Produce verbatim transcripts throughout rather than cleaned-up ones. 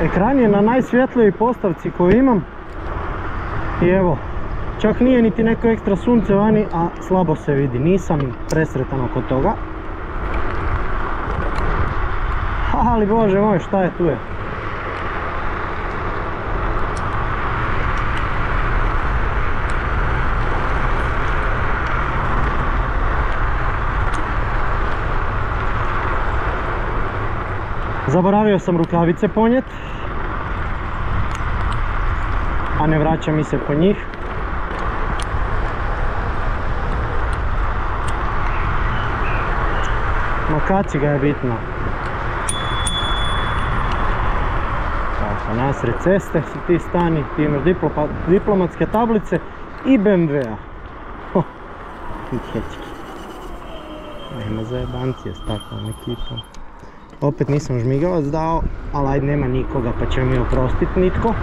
Ekran je na najsvjetljivoj postavci koju imam. I evo, čak nije niti neko ekstra sunce vani, a slabo se vidi. Nisam presretan oko toga. Ali bože moj, šta je tu je? Zaboravio sam rukavice ponijet, a ne vraća mi se po njih. No kaciga je bitna. Tako, nasred ceste si ti stani, ti imaš diplomatske tablice i B M W-a. Ho, dječki. Nema zajebancije s takvom ekipom. Opet nisam žmigavac dao, ali ajde, nema nikoga pa će mi oprostiti nitko.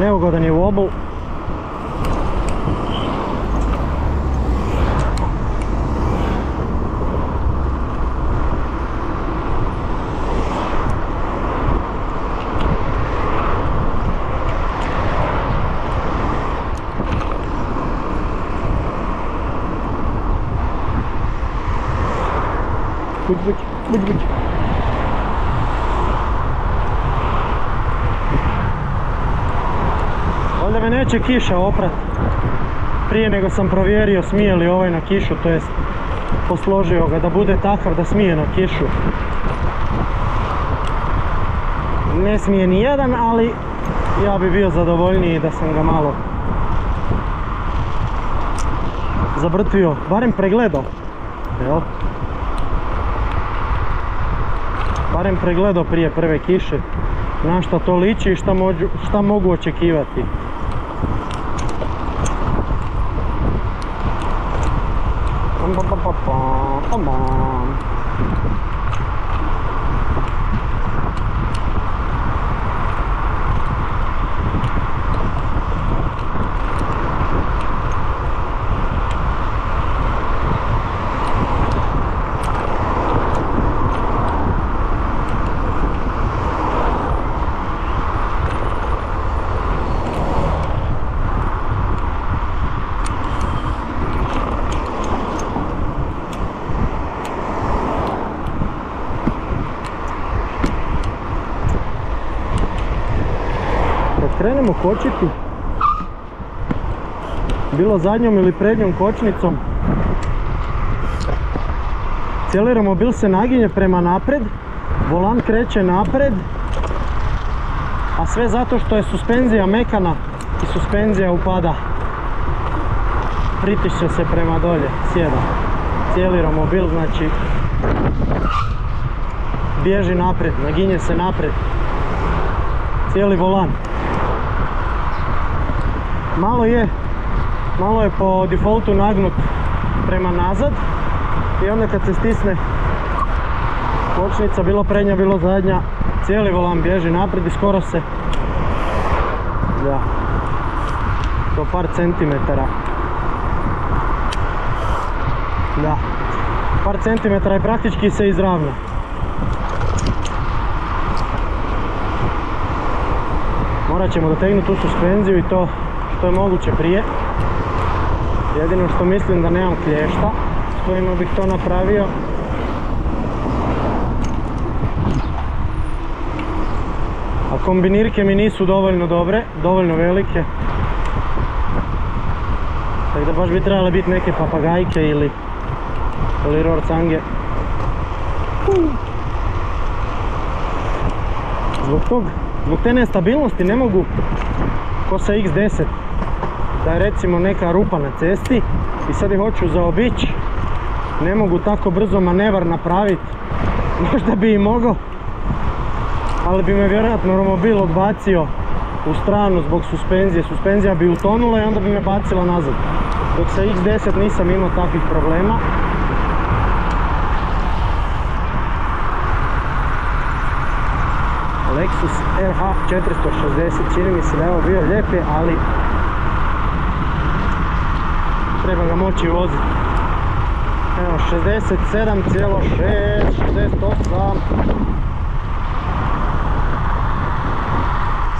Neugodan je wobble. Buď, buď, buď, buď. Valjda me neće kiša oprat. Prije nego sam provjerio smije li ovaj na kišu, to jest posložio ga da bude takav da smije na kišu. Ne smije ni jedan, ali ja bi bio zadovoljniji da sam ga malo zabrtvio, barem pregledao. Evo. Barem pregledao prije prve kiše na šta to liči i šta, mođu, šta mogu očekivati. Krenemo kočiti, bilo zadnjom ili prednjom kočnicom, cijeli romobil se naginje prema napred, volan kreće napred, a sve zato što je suspenzija mekana i suspenzija upada, pritišće se prema dolje, sjeda, cijeli romobil znači bježi napred, naginje se napred, cijeli volan. Malo je, malo je po defaultu nagnut prema nazad i onda kad se stisne kočnica, bilo prednja, bilo zadnja, cijeli volan bježi naprijed i skoro se, da, do par centimetara, da, par centimetara je praktički se izravna. Morat ćemo dotegnuti tu suspenziju i to što je moguće prije. Jedino što mislim da nemam klješta s kojima bih to napravio. A Kombinirke mi nisu dovoljno dobre, dovoljno velike. Tako da baš bi trebale biti neke papagajke ili ili rorcange. Zbog tog, zbog te nestabilnosti ne mogu ko sa iks deset, da je recimo neka rupa na cesti i sad ih hoću zaobići, ne mogu tako brzo manevar napraviti. Možda bi i mogao, ali bi me vjerojatno romobil odbacio u stranu zbog suspenzije. Suspenzija bi utonula i onda bi me bacila nazad. Dok sa iks deset nisam imao takvih problema. Lexus R H četiristo šezdeset, čini mi se da je ovo bio lijep, ali treba ga moći voziti. Evo, šezdeset sedam zarez šest, šezdeset osam.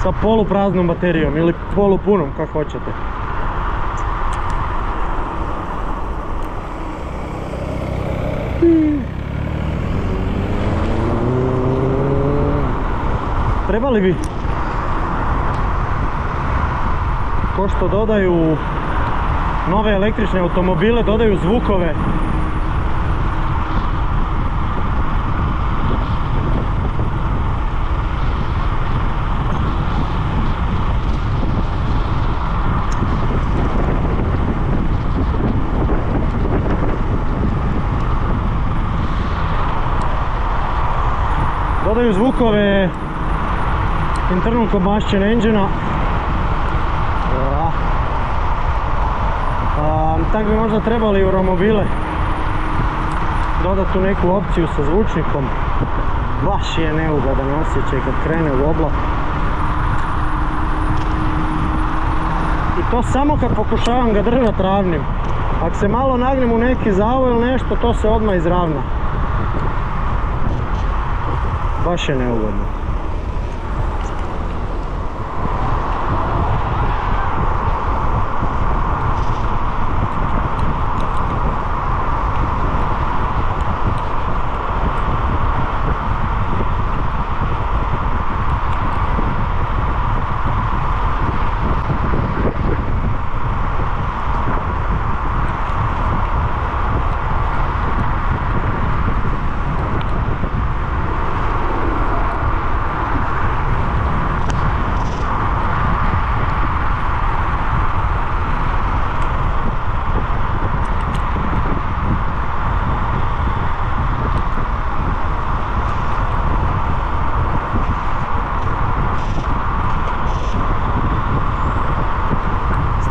Sa polupraznom baterijom ili polupunom, kako hoćete. Trebali bi, ko što dodaju nove električne automobile, dodaju zvukove. Dodaju zvukove internal combustion engine-a. Tako bi možda trebali u romobile dodati tu neku opciju sa zvučnikom. Baš je neugodan osjećaj kad krene u oblak. I to samo kad pokušavam ga držati ravnim. Ako se malo nagnem u neki zavoj ili nešto, to se odmah izravna. Baš je neugodno.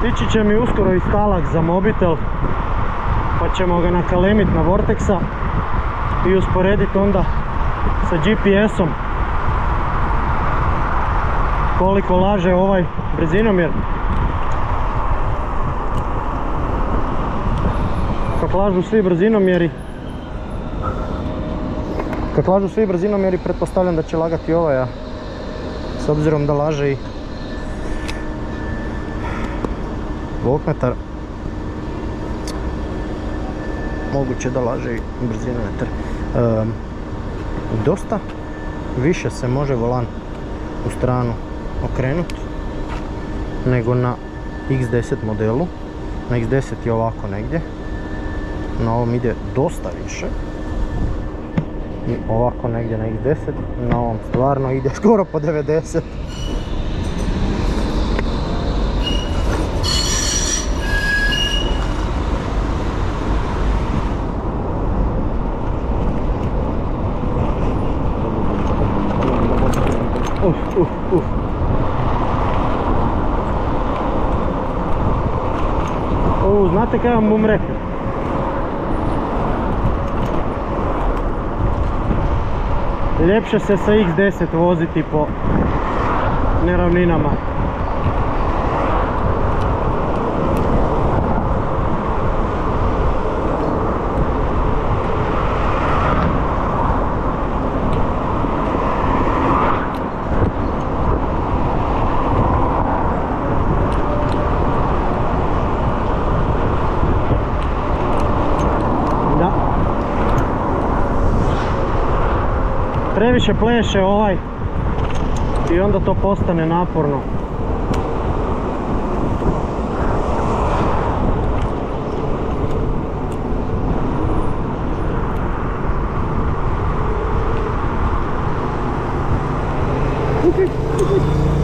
Stići će mi uskoro i stalak za mobitel, pa ćemo ga nakalemiti na Vortexa i usporediti onda sa G P S-om koliko laže ovaj brzinomjer. Kad lažu svi brzinomjeri, kad lažu svi brzinomjeri, pretpostavljam da će lagati ovaj, a s obzirom da laže i voltmetar, moguće da laže i brzinometar. E, dosta više se može volan u stranu okrenuti nego na iks deset modelu. Na iks deset je ovako negdje, na ovom ide dosta više i ovako negdje na iks deset, na ovom stvarno ide skoro po devedeset. Uf, uf, uf. O, znate kaj vam bom rekel? Ljepše se sa iks deset voziti po neravninama. Previše pleše ovaj I onda to postane naporno. Okay.